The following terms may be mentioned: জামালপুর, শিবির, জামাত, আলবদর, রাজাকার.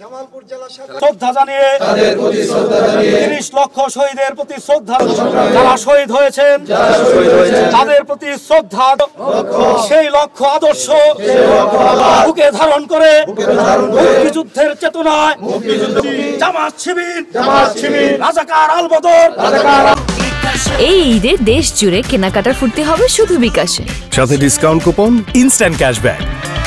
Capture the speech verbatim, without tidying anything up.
জামালপুর জেলা শাখা শ্রদ্ধা জানিয়ে তাদের প্রতি শ্রদ্ধা জানিয়ে ত্রিশ লক্ষ শহীদের প্রতি শ্রদ্ধা যারা শহীদ হয়েছেন যারা শহীদ হয়েছেন তাদের প্রতি শ্রদ্ধা সেই লক্ষ্য আদর্শ বুকে ধারণ করে মুক্তিযুদ্ধের চেতনায় জামাত শিবির জামাত শিবির রাজাকার আলবদর এই ঈদে দেশ জুড়ে কেনাকাটার ফুর্তি হবে শুধু বিকাশে সাথে ডিসকাউন্ট কুপন ইনস্ট্যান্ট ক্যাশব্যাক।